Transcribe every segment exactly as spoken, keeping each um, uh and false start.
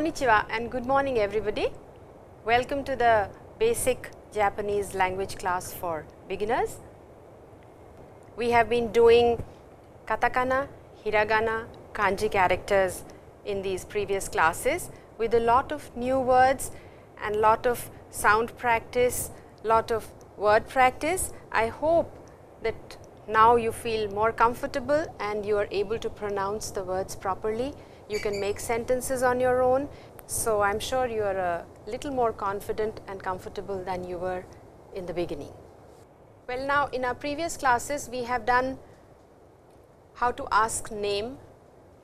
Konnichiwa and good morning everybody. Welcome to the basic Japanese language class for beginners. We have been doing katakana, hiragana, kanji characters in these previous classes with a lot of new words and lot of sound practice, lot of word practice. I hope that now you feel more comfortable and you are able to pronounce the words properly. You can make sentences on your own. So, I am sure you are a little more confident and comfortable than you were in the beginning. Well, now in our previous classes, we have done how to ask name,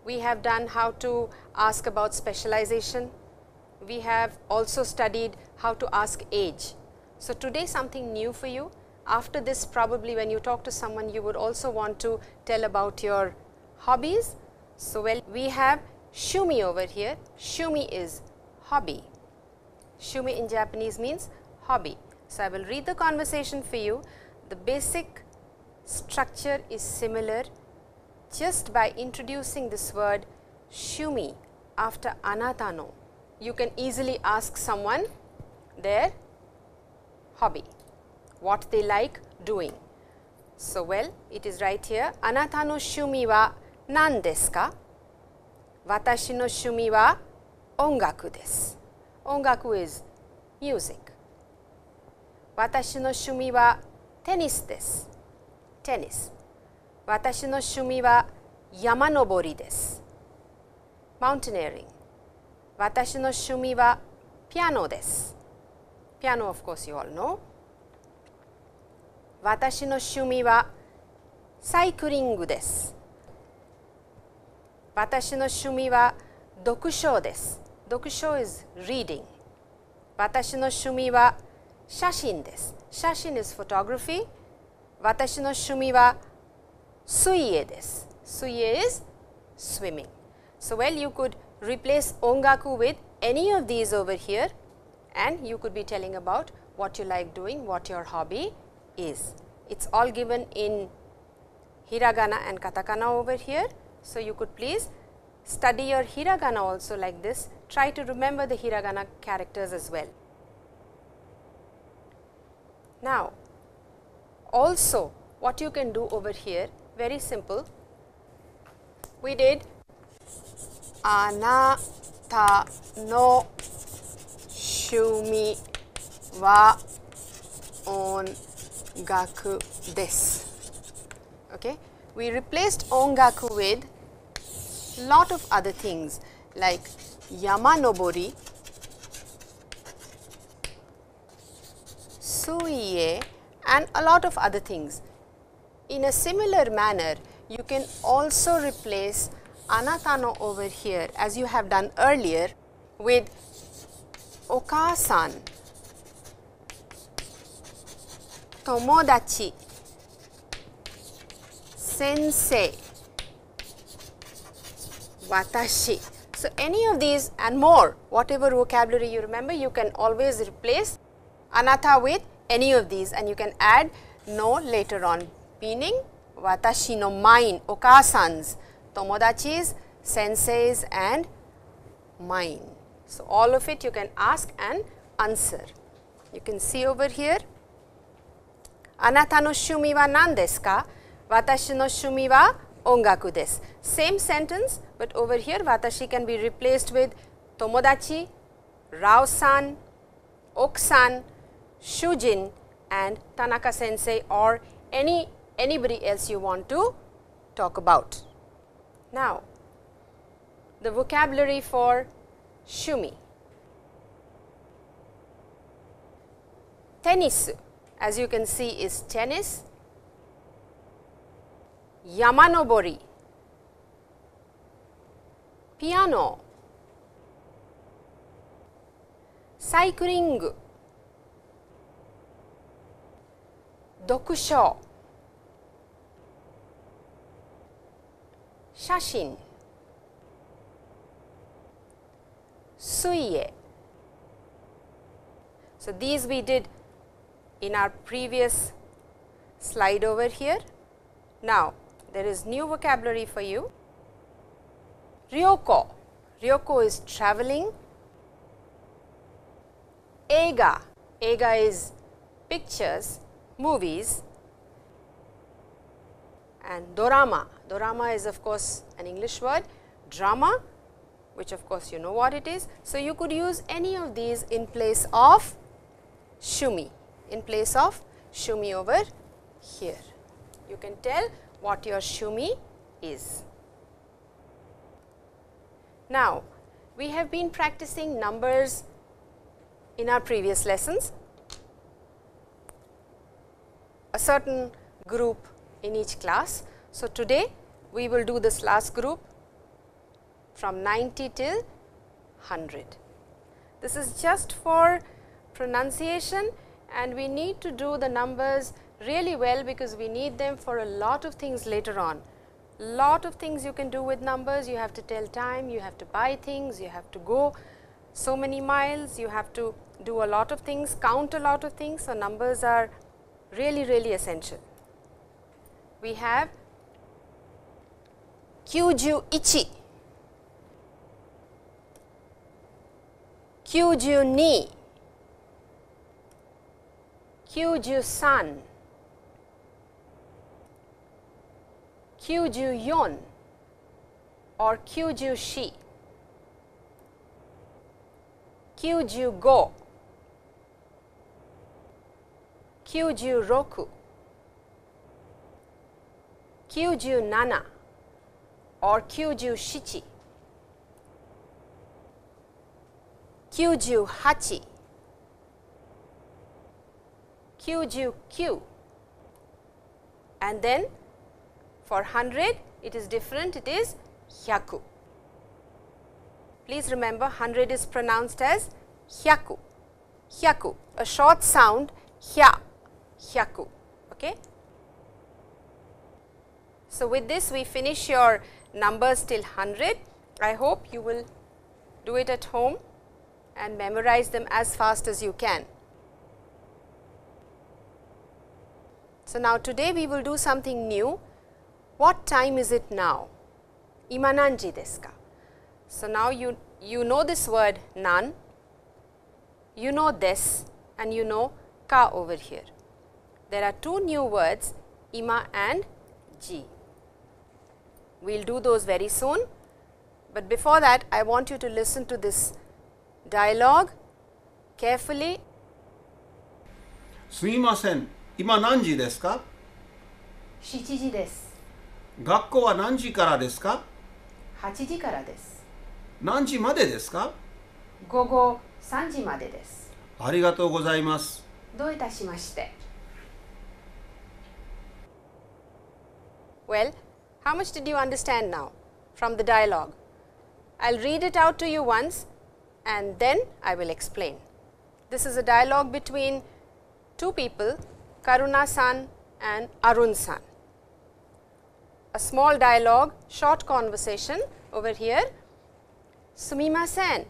we have done how to ask about specialization, we have also studied how to ask age. So, today something new for you. After this, probably when you talk to someone, you would also want to tell about your hobbies. So, well, we have shumi over here. Shumi is hobby. Shumi in Japanese means hobby. So, I will read the conversation for you. The basic structure is similar just by introducing this word shumi after anata no. You can easily ask someone their hobby, what they like doing. So, well, it is right here. Anata no shumi wa nan desu ka? Watashi no shumi wa ongaku desu. Ongaku is music. Watashi no shumi wa tennis desu. Tennis. Watashi no shumi wa yamanobori desu. Mountaineering. Watashi no shumi wa piano desu. Piano, of course, you all know. Watashi no shumi wa cycling desu. Watashi no shumi wa dokushou desu. Dokushou is reading. Watashi no shumi wa shashin desu. Shashin is photography. Watashi no shumi wa suie desu. Suie is swimming. So, well, you could replace ongaku with any of these over here and you could be telling about what you like doing, what your hobby is. It is all given in hiragana and katakana over here. So, you could please study your hiragana also like this, try to remember the hiragana characters as well. Now, also what you can do over here, very simple, we did anata no shumi wa ongaku desu, okay. We replaced ongaku with lot of other things like yamanobori, suie and a lot of other things. In a similar manner, you can also replace anata no over here as you have done earlier with oka-san, tomodachi, sensei, watashi. So, any of these and more, whatever vocabulary you remember, you can always replace anata with any of these and you can add no later on, meaning watashi no mine, oka-san's, tomodachi's, sensei's and mine. So, all of it you can ask and answer. You can see over here, anata no shumi wa nan desu ka? Watashi no shumi wa ongaku desu. Same sentence, but over here watashi can be replaced with tomodachi, Rao-san, Oku-san, Shujin and Tanaka-sensei or any anybody else you want to talk about. Now, the vocabulary for shumi. Tennis, as you can see, is tennis. Yamanobori, piano, cycling, 読書、写真、水泳。So these we did in our previous slide over here. Now there is new vocabulary for you. Ryoko. Ryoko is traveling. Eiga. Eiga is pictures, movies. And dorama. Dorama is of course an English word, drama, which of course you know what it is. So you could use any of these in place of shumi, in place of shumi over here. You can tell what your shumi is. Now, we have been practicing numbers in our previous lessons. A certain group in each class. So, today we will do this last group from ninety till one hundred. This is just for pronunciation, and we need to do the numbers really well because we need them for a lot of things later on. Lot of things you can do with numbers. You have to tell time, you have to buy things, you have to go so many miles, you have to do a lot of things, count a lot of things. So, numbers are really, really essential. We have kyujuichi, kyujuni, kyujusan, kyujuyon or kyujushi, kyujugo, kyujuroku, kyujunana or kyujushichi, kyujuhachi, kyujukyu, and then for one hundred, it is different, it is hyaku. Please remember, one hundred is pronounced as hyaku, hyaku, a short sound, hya, hyaku, okay. So, with this we finish your numbers till one hundred. I hope you will do it at home and memorize them as fast as you can. So, now today we will do something new. What time is it now? Ima nanji desu ka? So, now you, you know this word nan, you know desu and you know ka over here. There are two new words, ima and ji. We will do those very soon, but before that I want you to listen to this dialogue carefully. Sumimasen, ima nanji desu ka? shichi ji desu. 学校は何時からですか? はち時からです。何時までですか? 午後さん時までです。ありがとうございます。どういたしまして。 Well, how much did you understand now from the dialogue? I'll read it out to you once and then I will explain. This is a dialogue between two people, Karuna-san and Arun-san. A small dialogue, short conversation over here. Sumimasen,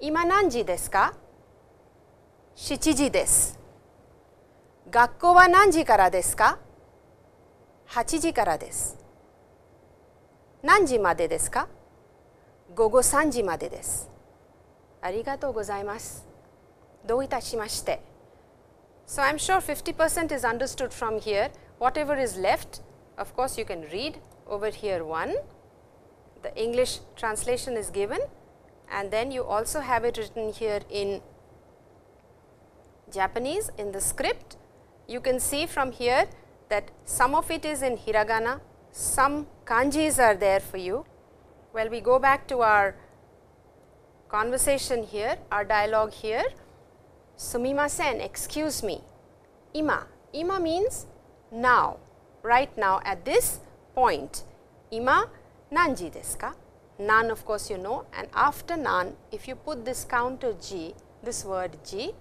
ima nanji desu ka? shichi ji desu. Gakkou wa nanji kara desu ka? hachi ji kara desu. Nanji made desu ka? Gogo sanji made desu. Arigatou gozaimasu. Dou itashimashite. So, I am sure fifty percent is understood from here. Whatever is left, of course, you can read over here one, the English translation is given, and then you also have it written here in Japanese in the script. You can see from here that some of it is in hiragana, some kanjis are there for you. Well, we go back to our conversation here, our dialogue here. Sumimasen, excuse me. Ima, ima means now. Right now at this point. Ima nanji desu ka? Nan of course you know, and after nan if you put this counter ji, this word G.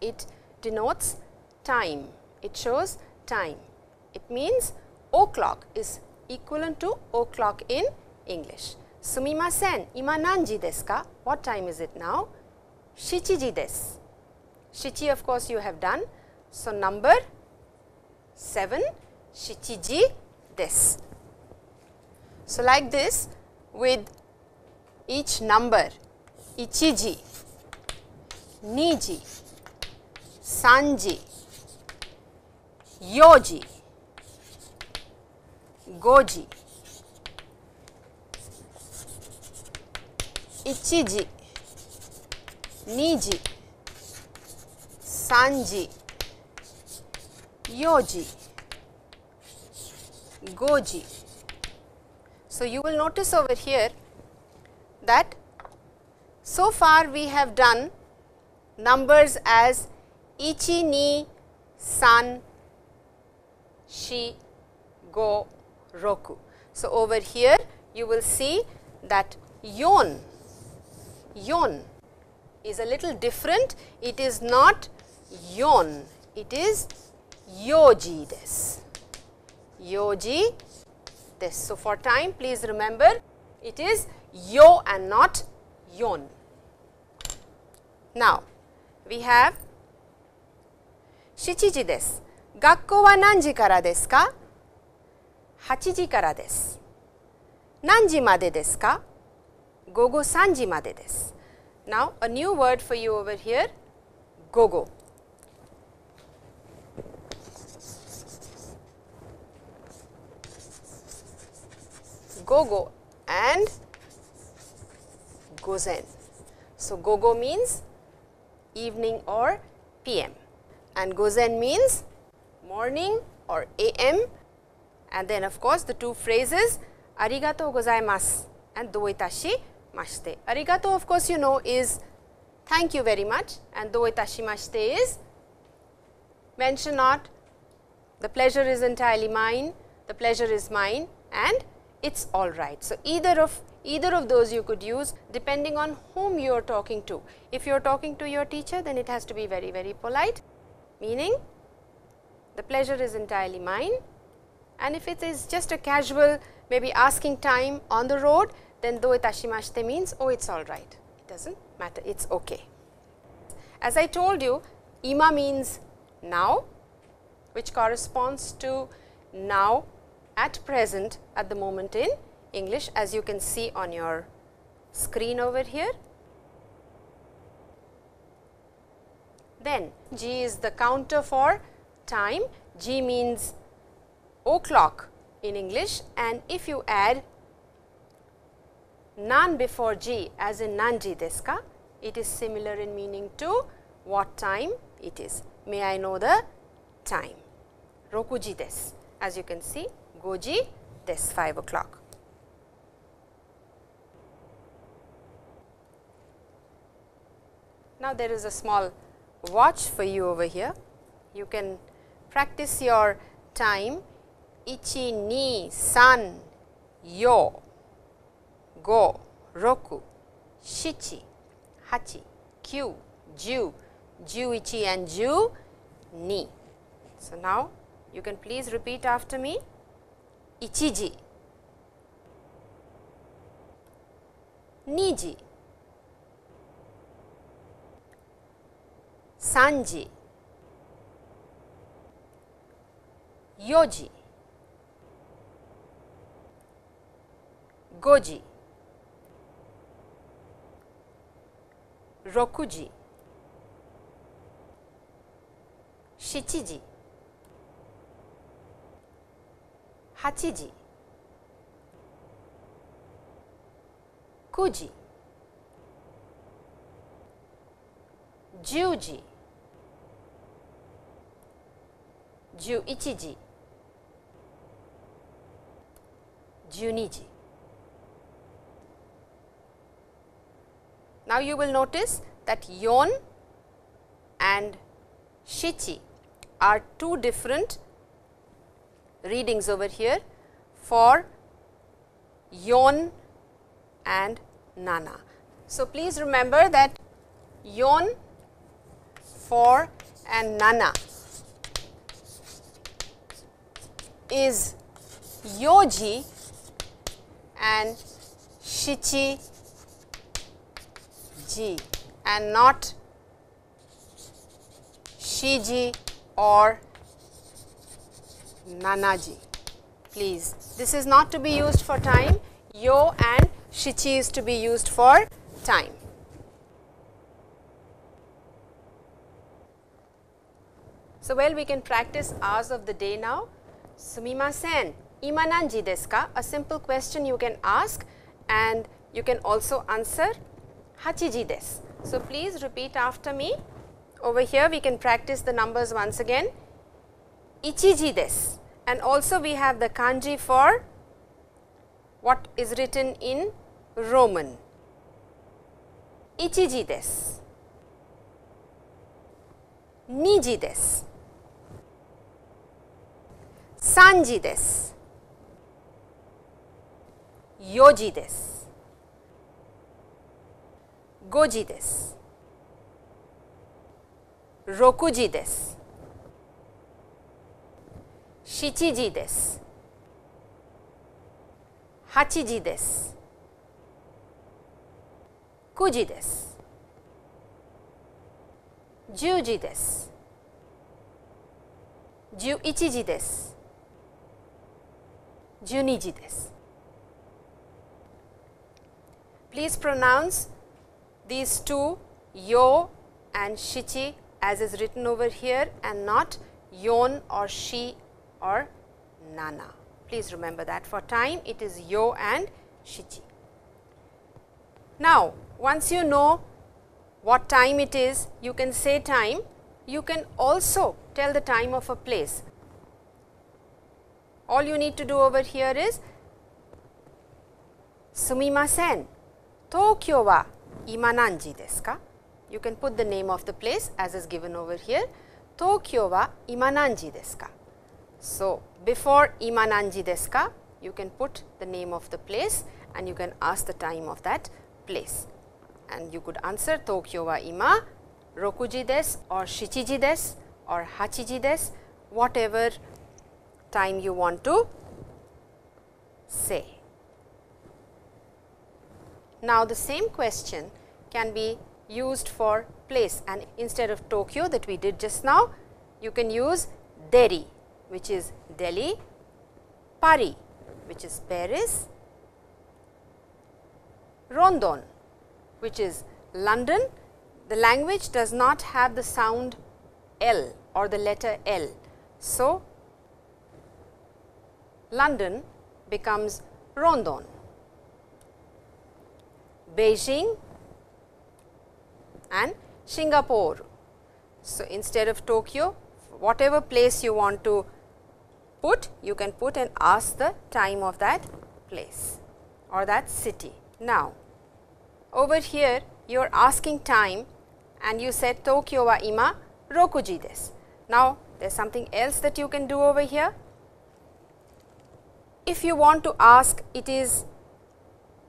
It denotes time, it shows time. It means o'clock is equivalent to o'clock in English. Sumimasen, ima nanji desu ka? What time is it now? Shichiji desu. Shichi, of course, you have done. So, number seven, shichiji desu. So, like this, with each number, ichiji, niji, sanji, yoji, goji, ichiji, niji, sanji, yoji, goji. So, you will notice over here that so far we have done numbers as ichi, ni, san, shi, go, roku. So, over here you will see that yon, yon is a little different. It is not yon, it is yoji desu, yoji desu. So, for time please remember it is yo and not yon. Now, we have shichiji desu. Gakko wa nanji kara desu ka? Hachiji kara desu. Nanji made desu ka? Gogo sanji made desu. Now, a new word for you over here, gogo. Gogo and gozen. So, gogo means evening or P M and gozen means morning or A M, and then of course the two phrases arigatou gozaimasu and douitashimashite. Arigatou, of course, you know, is thank you very much, and douitashimashite is mention not, the pleasure is entirely mine, the pleasure is mine, and it's all right. So, either of either of those you could use depending on whom you are talking to. If you are talking to your teacher, then it has to be very very polite, meaning the pleasure is entirely mine, and if it is just a casual maybe asking time on the road, then douitashimashite means oh, it's all right, it doesn't matter, it's okay. As I told you, ima means now, which corresponds to now, at present, at the moment in English, as you can see on your screen over here. Then G is the counter for time. G means o'clock in English, and if you add nan before G, as in nanji desu ka, it is similar in meaning to what time it is. May I know the time? Rokuji desu, as you can see. Goji desu, five o'clock. Now, there is a small watch for you over here. You can practice your time ichi, ni, san, yo, go, roku, shichi, hachi, kyu, ju, juichi and ju ni. So, now you can please repeat after me. Ichiji, niji, sanji, yoji, goji, rokuji, shichiji, hachiji, kuji, juji, juichiji, juniji. Now, you will notice that yon and shichi are two different readings over here for yon and nana. So, please remember that yon, four and nana is yoji and shichi ji and not shiji or nanaji. Please, this is not to be used for time. Yo and shichi is to be used for time. So, well, we can practice hours of the day now. Sumimasen, ima nanji desu ka? A simple question you can ask and you can also answer hachiji desu. So, please repeat after me. Over here we can practice the numbers once again. Ichiji desu. And also we have the kanji for what is written in Roman. Ichiji desu. Niji desu. Sanji desu. Yoji desu. Goji desu. Rokuji desu. Shichiji desu. Hachiji desu. Kuji desu. Juji desu. Juichiji desu. Juniji desu. Please pronounce these two, yo and shichi, as is written over here, and not yon or shi or nana. Please remember that for time it is yo and shichi. Now, once you know what time it is, you can say time. You can also tell the time of a place. All you need to do over here is sumimasen, Tokyo wa ima nanji desu ka? You can put the name of the place as is given over here. Tokyo wa ima nanji desu ka? So, before ima nanji desu ka, you can put the name of the place and you can ask the time of that place. And you could answer Tokyo wa ima rokuji desu or shichiji desu or hachiji desu, whatever time you want to say. Now, the same question can be used for place, and instead of Tokyo that we did just now, you can use Deri, which is Delhi, Paris, which is Paris, Rondon, which is London. The language does not have the sound L or the letter L. So, London becomes Rondon. Beijing and Singapore. So, instead of Tokyo, whatever place you want to put, you can put and ask the time of that place or that city. Now, over here you are asking time and you said Tokyo wa ima rokuji desu. Now, there is something else that you can do over here. If you want to ask it is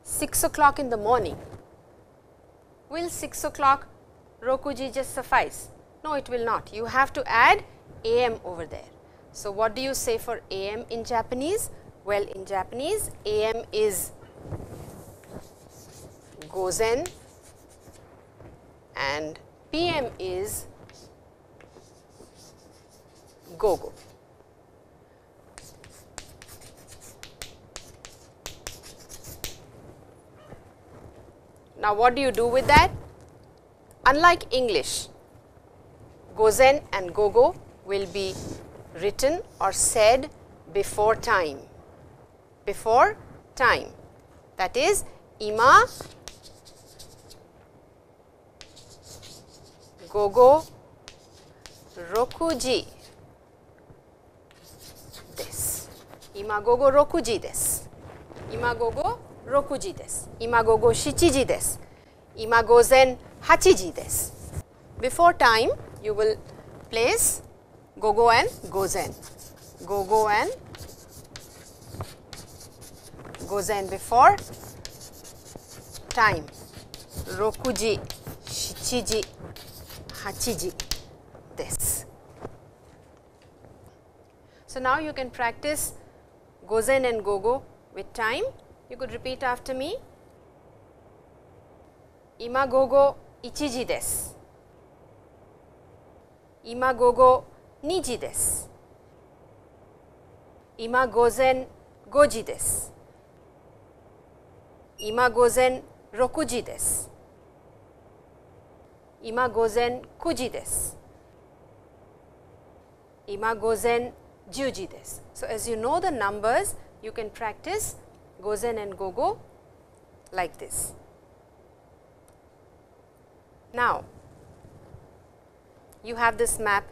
six o'clock in the morning, will six o'clock rokuji just suffice? No, it will not. You have to add A M over there. So, what do you say for A M in Japanese? Well, in Japanese A M is gozen and P M is gogo. Now, what do you do with that? Unlike English, gozen and gogo will be written or said before time, before time, that is ima gogo rokuji desu. Ima gogo rokuji desu. Ima gogo rokuji desu. Ima gogo shichiji desu. Ima gozen hachiji desu. Before time you will place gogo and gozen. Gogo and gozen before time. Rokuji shichiji はちじ、はちじです. So now you can practice gozen and gogo with time. You could repeat after me. Ima gogo ichiji desu. Ima gogo niji desu. Ima gozen goji desu. Ima gozen rokuji desu. Ima gozen kuji desu. Ima gozen juji desu. So as you know the numbers, you can practice gozen and gogo like this. Now, you have this map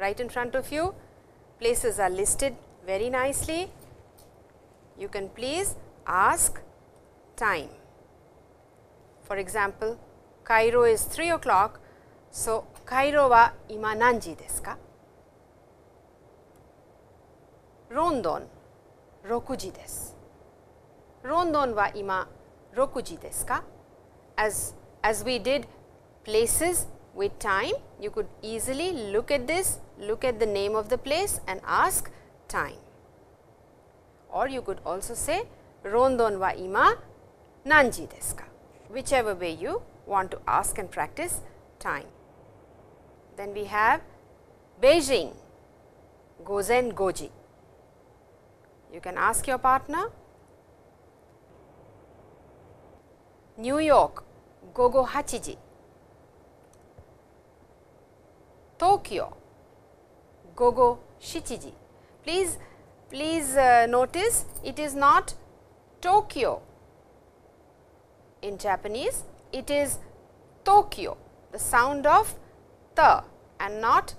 right in front of you. Places are listed very nicely. You can please ask time. For example, Cairo is three o'clock. So, Cairo wa ima nanji desu ka? London rokuji desu. London wa ima rokuji desu ka? As, as we did places with time, you could easily look at this, look at the name of the place and ask time. Or you could also say Rondon wa ima nanji desu ka? Whichever way you want to ask and practice time. Then we have Beijing gozen goji. You can ask your partner. New York gogo hachiji. Tokyo gogo shichiji. Please, please uh, notice it is not Tokyo in Japanese, it is Tokyo, the sound of ta and not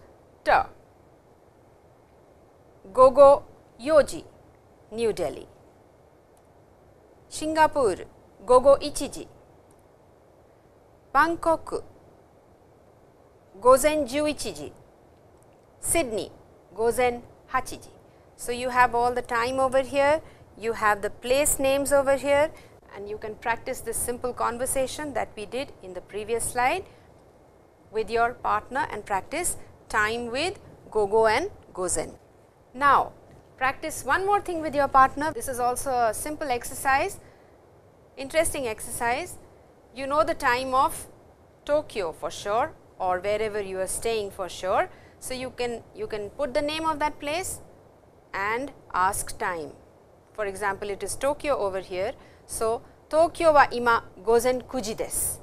ta. Gogo yoji, New Delhi. Singapore gogo ichiji. Bangkok gozen juichiji. Sydney gozen hachiji. So you have all the time over here, you have the place names over here, and you can practice this simple conversation that we did in the previous slide with your partner and practice time with gogo and gozen. Now practice one more thing with your partner. This is also a simple exercise, interesting exercise. You know the time of Tokyo for sure, or wherever you are staying for sure. So you can, you can put the name of that place and ask time. For example, it is Tokyo over here. So, Tokyo wa ima gozen kuji desu.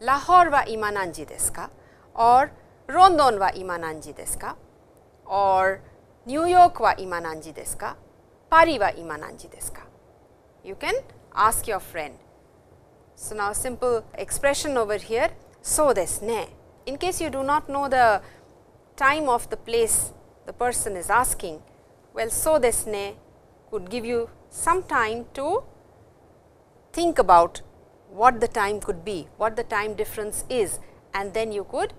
Lahore wa ima nanji desu ka? Or London wa ima nanji desu ka? Or New York wa ima nanji desu ka? Paris wa ima nanji desu ka? You can ask your friend. So now simple expression over here, so desu ne. In case you do not know the time of the place the person is asking, well, so desu ne could give you some time to think about what the time could be, what the time difference is, and then you could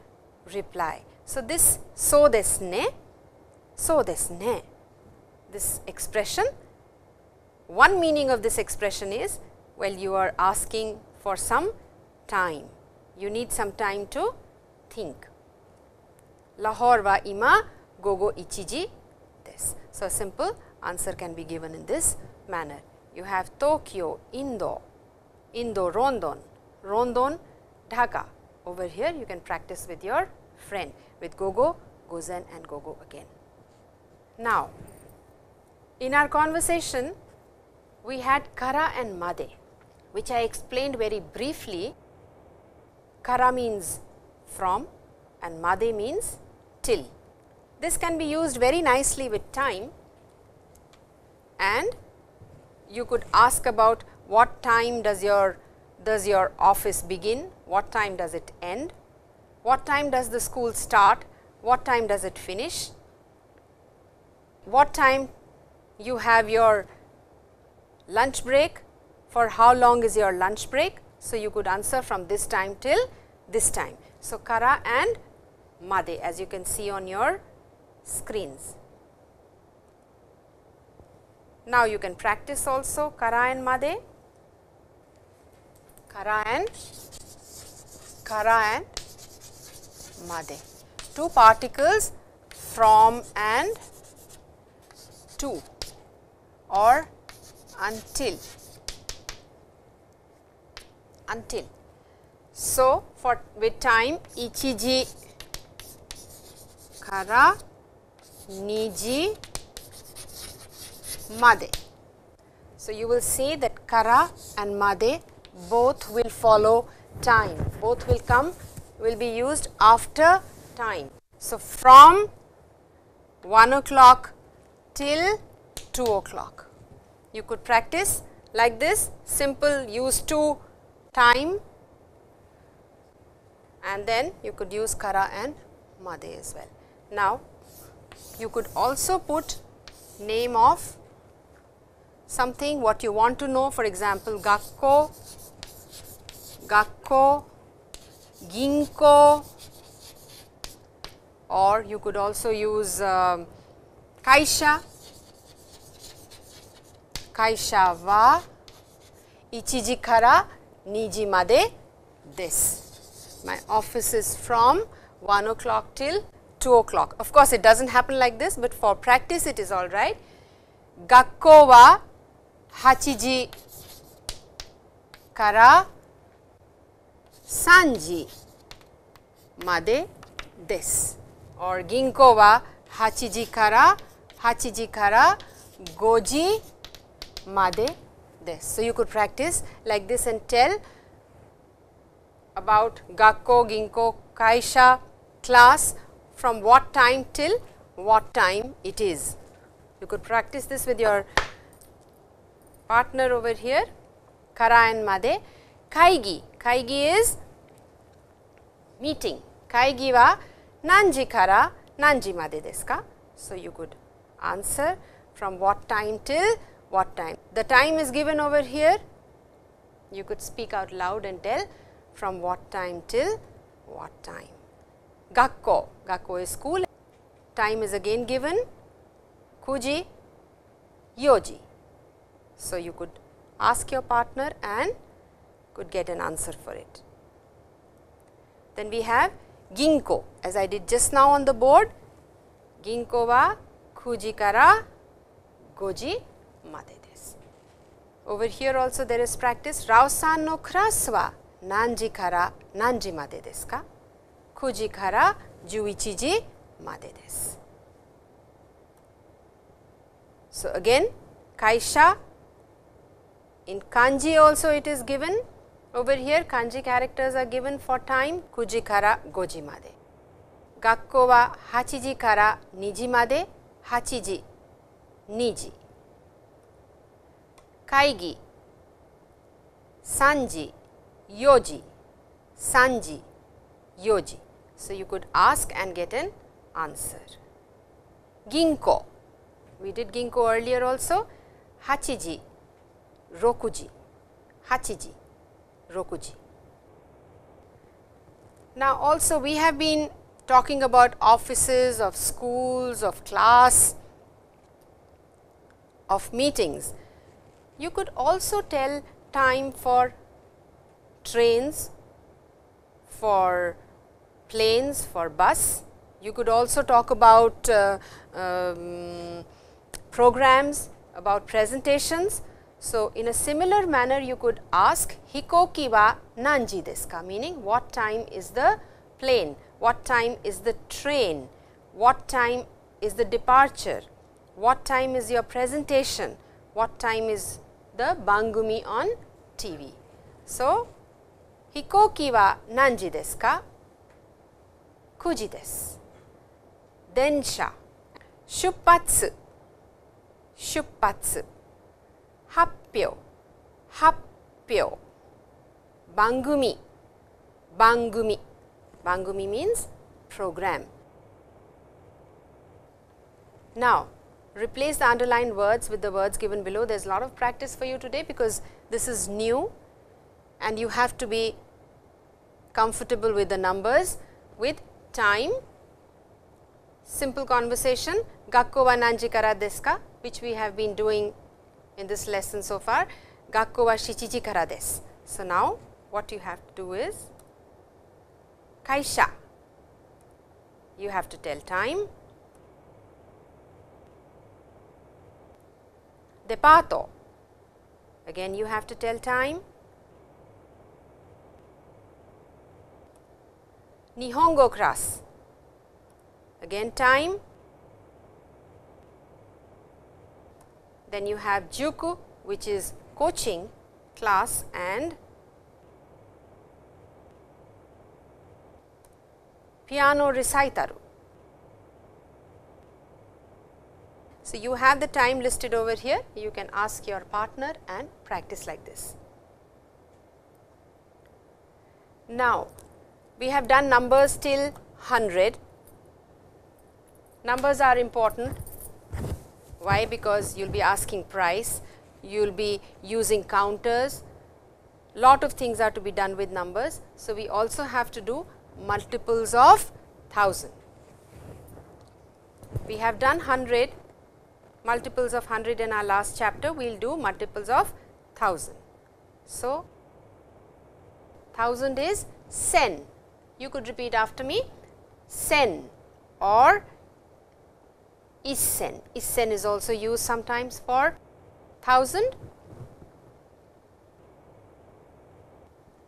reply. So this so desu ne, so desu ne, this expression, one meaning of this expression is, well, you are asking for some time, you need some time to think. Lahore wa ima gogo ichiji desu. So, a simple answer can be given in this manner. You have Tokyo, Indo, Indo, Rondon, Rondon, Dhaka. Over here, you can practice with your friend with gogo, gozen and gogo again. Now, in our conversation, we had kara and made, which I explained very briefly. Kara means from and made means till. This can be used very nicely with time, and you could ask about what time does your, does your office begin, what time does it end, what time does the school start, what time does it finish, what time you have your lunch break, for how long is your lunch break. So, you could answer from this time till this time. So, kara and made, as you can see on your screens. Now, you can practice also kara and made. Kara and Kara and Made. Two particles from and to or until, until. So, for with time ichiji kara niji made. So, you will see that kara and made both will follow time, both will come, will be used after time. So, from one o'clock till two o'clock. You could practice like this, simple use to time, and then you could use kara and made as well. Now, you could also put name of something what you want to know, for example, gakko, gakko, ginko, or you could also use uh, kaisha, kaisha wa ichiji kara niji made this. My office is from one o'clock till two o'clock. Of course, it does not happen like this, but for practice it is all right. Gakko wa hachiji kara sanji made desu. Or ginko wa hachiji kara hachiji kara goji made desu. So, you could practice like this and tell about gakko, ginko, kaisha, class, from what time till what time it is. You could practice this with your partner over here, kara and made. Kaigi, kaigi is meeting. Kaigi wa nanji kara nanji made desu ka? So, you could answer from what time till what time. The time is given over here. You could speak out loud and tell from what time till what time. Gakko, gakko is school. Time is again given. Kuji, yoji. So, you could ask your partner and could get an answer for it. Then we have ginko, as I did just now on the board. Ginko wa kuji kara goji made desu. Over here also there is practice. Rao-san no class wa nanji kara nanji made desu ka? Kuji kara juichiji made desu. So, again kaisha, in kanji also it is given. Over here kanji characters are given for time. Kuji kara goji made. Gakko wa hachiji kara niji made. Hachiji, niji. Kaigi, sanji, yoji. Sanji, yoji. So, you could ask and get an answer. Ginko. We did ginko earlier also. Hachiji, rokuji, hachiji, rokuji. Now also we have been talking about offices, of schools, of class, of meetings. You could also tell time for trains, for planes, for bus. You could also talk about uh, um, programs, about presentations. So, in a similar manner you could ask hikoki wa nanji desu ka, meaning what time is the plane, what time is the train, what time is the departure, what time is your presentation, what time is the bangumi on T V. So, hikoki wa nanji desu ka? Kuji desu. Densha, shuppatsu, shuppatsu, happyo, happyo, bangumi, bangumi, bangumi means program. Now, replace the underlined words with the words given below. There is a lot of practice for you today because this is new and you have to be comfortable with the numbers, with time. Simple conversation, gakko wa nanji kara desu ka, which we have been doing in this lesson so far. Gakko wa shichiji kara desu. So, now what you have to do is kaisha. You have to tell time. Depato. Again you have to tell time. Nihongo class. Again time. Then you have juku, which is coaching class, and piano recital. So, you have the time listed over here. You can ask your partner and practice like this. Now, we have done numbers till one hundred. Numbers are important. Why? Because you will be asking price, you will be using counters, lot of things are to be done with numbers. So, we also have to do multiples of one thousand. We have done one hundred, multiples of one hundred in our last chapter, we will do multiples of one thousand. So, one thousand is sen. You could repeat after me, sen or issen. Issen is also used sometimes for thousand.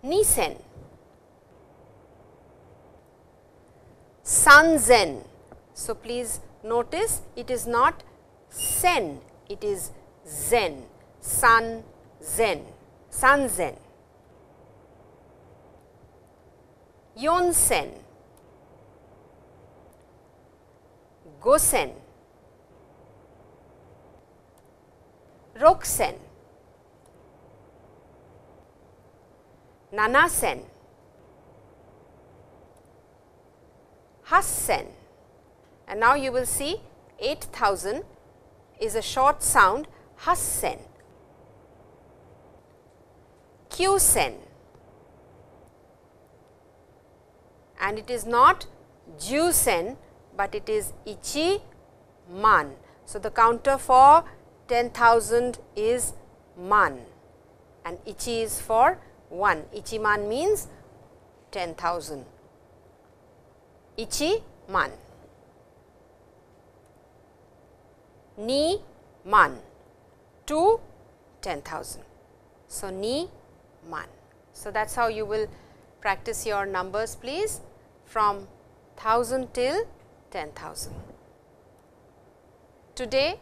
Nisen. Sanzen. So, please notice it is not sen, it is zen. San zen. Sanzen. Yonsen. Gosen. Roksen. Nanasen. Hassen. And now you will see eight thousand is a short sound, hassen. Kyusen. And it is not jusen, but it is ichi man. So, the counter for ten thousand is man and ichi is for one. Ichi man means ten thousand. Ichi man. Ni man. To ten thousand. So, ni man. So, that is how you will practice your numbers, please, from one thousand till ten thousand. Today,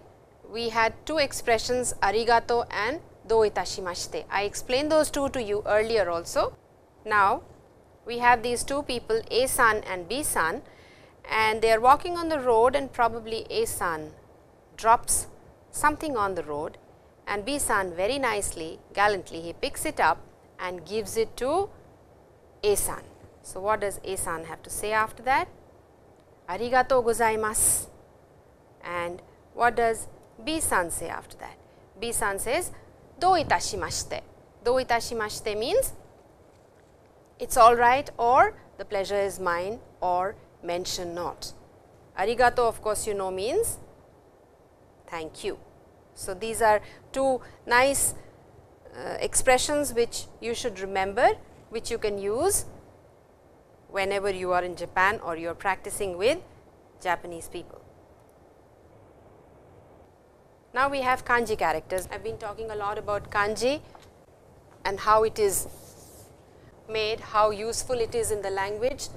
we had two expressions, arigato and dou itashimashite. I explained those two to you earlier also. Now, we have these two people, A-san and B-san, and they are walking on the road, and probably A-san drops something on the road, and B-san very nicely, gallantly, he picks it up and gives it to A-san. So, what does A-san have to say after that? Arigato gozaimasu. And what does B-san say after that? B-san says, dou itashimashite. Dou itashimashite means, it is alright, or the pleasure is mine, or mention not. Arigato, of course, you know, means thank you. So, these are two nice uh, expressions which you should remember, which you can use whenever you are in Japan or you are practicing with Japanese people. Now, we have kanji characters. I have been talking a lot about kanji and how it is made, how useful it is in the language,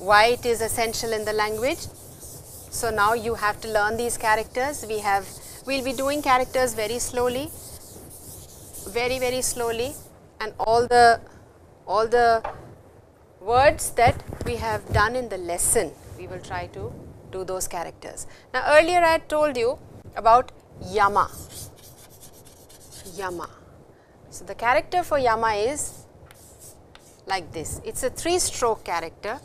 why it is essential in the language. So, now you have to learn these characters. We have, we will be doing characters very slowly, very very slowly, and all the, all the words that we have done in the lesson, we will try to do those characters. Now, earlier I had told you about Yama, Yama. So, the character for Yama is like this, it is a three stroke character,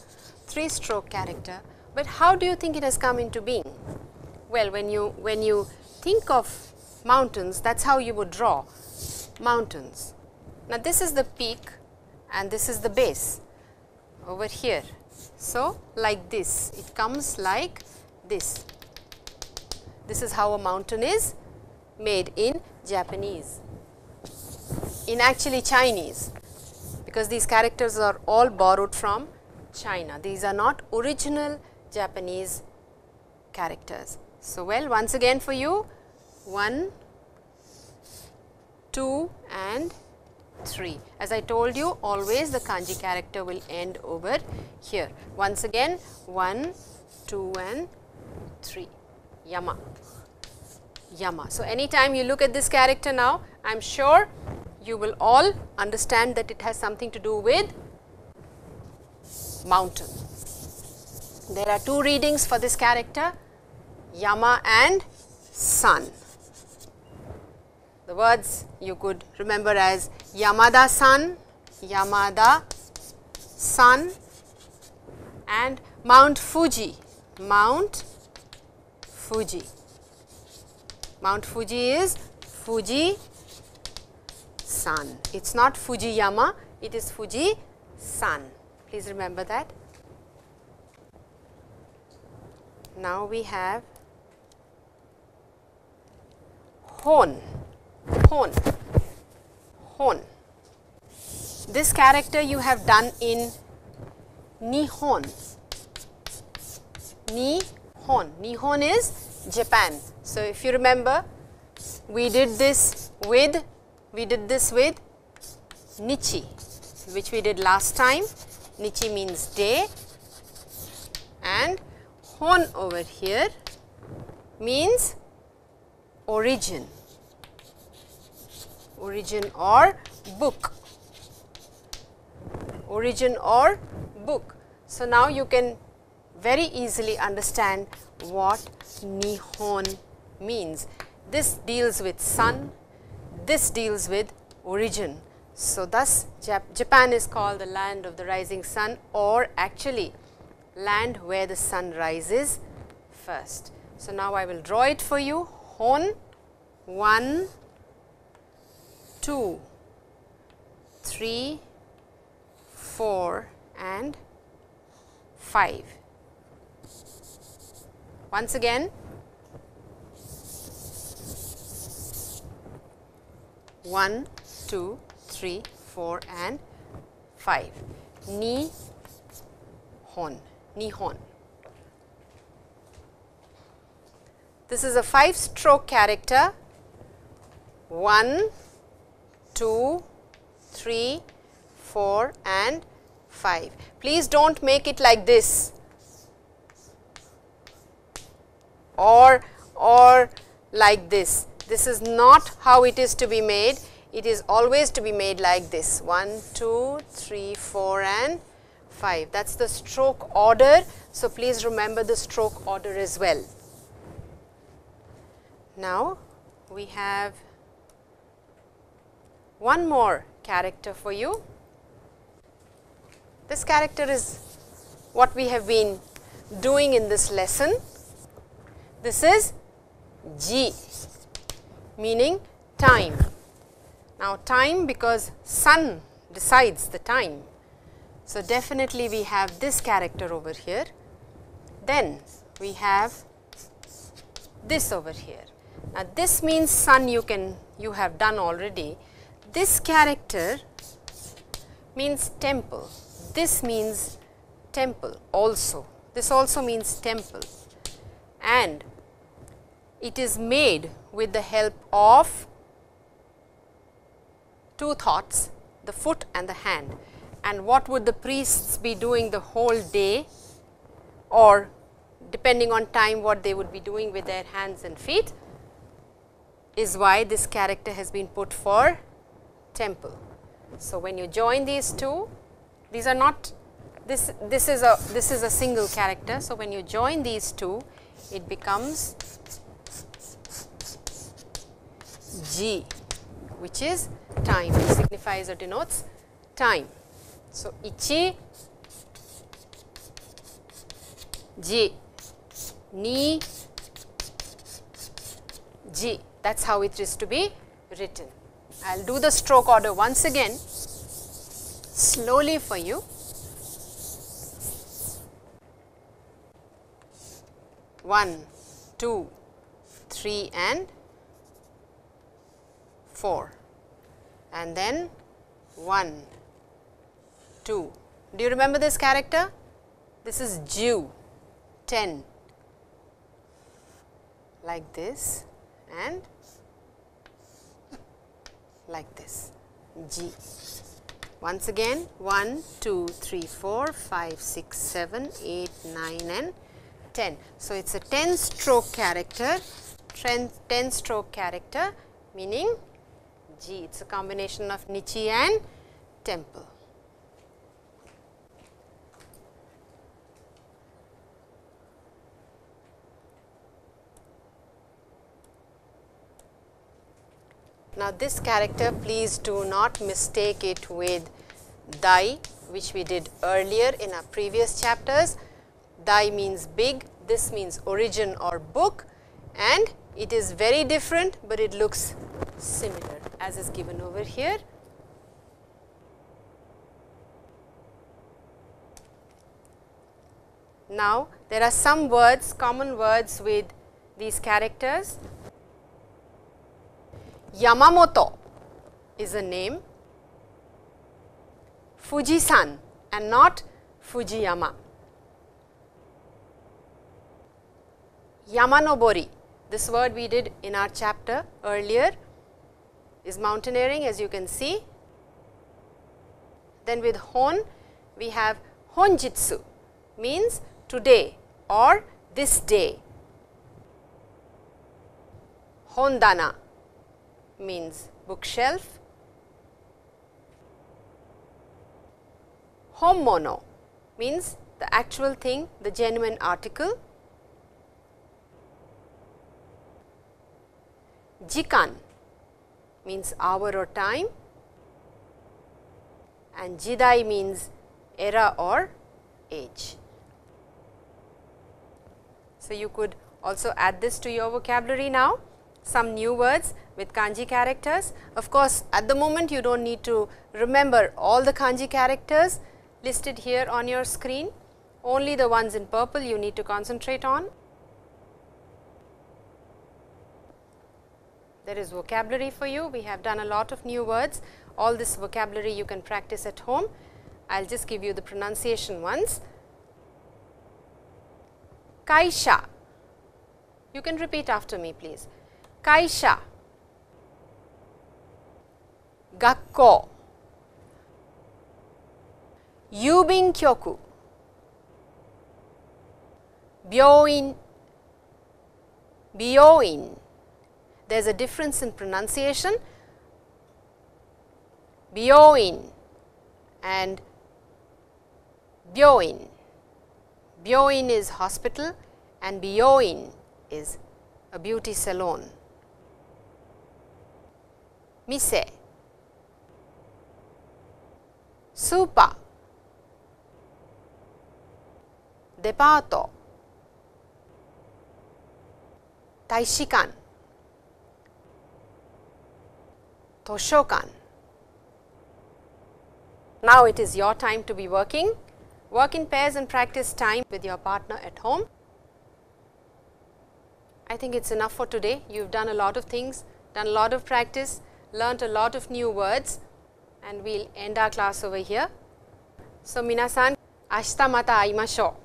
three stroke character, but how do you think it has come into being? Well, when you, when you think of mountains, that is how you would draw mountains. Now, this is the peak and this is the base over here. So, like this, it comes like this. This is how a mountain is made in Japanese, in actually Chinese, because these characters are all borrowed from China. These are not original Japanese characters. So, well, once again for you, one, two and three. As I told you, always the kanji character will end over here. Once again, one, two and three. Yama. Yama. So, anytime you look at this character now, I am sure you will all understand that it has something to do with mountain. There are two readings for this character, Yama and San. The words you could remember as Yamada-san, Yamada-san, and Mount Fuji, Mount Fuji. Mount Fuji is Fuji-san. It is not Fujiyama, it is Fuji-san. Please remember that. Now we have Hon. Hon. Hon. This character you have done in Nihon. Nihon. Nihon is Japan. So, if you remember, we did this with, we did this with Nichi, which we did last time. Nichi means day, and Hon over here means origin, origin or book, origin or book. So, now you can very easily understand what Nihon means. This deals with sun, this deals with origin. So, thus Jap- Japan is called the land of the rising sun, or actually land where the sun rises first. So, now I will draw it for you. Hon, one, two, three, four and five. Once again, one, two, three, four and five. Nihon. Nihon. This is a five stroke character. one, two, three, four and five. Please do not make it like this or or like this. This is not how it is to be made. It is always to be made like this, one, two, three, four and five. That is the stroke order. So, please remember the stroke order as well. Now, we have one more character for you. This character is what we have been doing in this lesson. This is ji, meaning time. Now, time, because sun decides the time. So, definitely we have this character over here. Then we have this over here. Now, this means sun you can, you have done already. This character means temple. This means temple also. This also means temple, and it is made with the help of two thoughts, the foot and the hand. And what would the priests be doing the whole day, or depending on time what they would be doing with their hands and feet, is why this character has been put for temple. So, when you join these two, these are not, this, this is a, this is a single character. So, when you join these two, it becomes ji, which is time, which signifies or denotes time. So, ichi, ji, ni, ji. That is how it is to be written. I will do the stroke order once again slowly for you. one, two, three and four. And then one, two. Do you remember this character? This is due ten like this and like this G. Once again one, two, three, four, five, six, seven, eight, nine and ten. So, it is a ten stroke character, ten stroke character meaning G. It is a combination of Nichi and temple. Now, this character, please do not mistake it with dai, which we did earlier in our previous chapters. Dai means big, this means origin or book, and it is very different, but it looks similar as is given over here. Now, there are some words, common words with these characters. Yamamoto is a name, Fuji-san and not Fujiyama. Yamanobori, this word we did in our chapter earlier, is mountaineering as you can see. Then with hon we have honjitsu, means today or this day. Hondana means bookshelf. Honmono means the actual thing, the genuine article. Jikan means hour or time, and jidai means era or age. So, you could also add this to your vocabulary now, some new words with kanji characters. Of course, at the moment you do not need to remember all the kanji characters listed here on your screen, only the ones in purple you need to concentrate on. There is vocabulary for you, we have done a lot of new words. All this vocabulary you can practice at home. I will just give you the pronunciation once. Kaisha, you can repeat after me please. Kaisha, Gakko, Yubin Kyoku, Byoin, Byoin. There is a difference in pronunciation. Byoin and Byoin. Byoin is hospital and Byoin is a beauty salon. Mise, super, departo, taishikan, toshokan. Now it is your time to be working. Work in pairs and practice time with your partner at home. I think it is enough for today. You have done a lot of things, done a lot of practice, learnt a lot of new words, and we will end our class over here. So, minasan, ashita mata aimashou.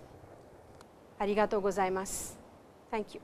Arigatou gozaimasu. Thank you.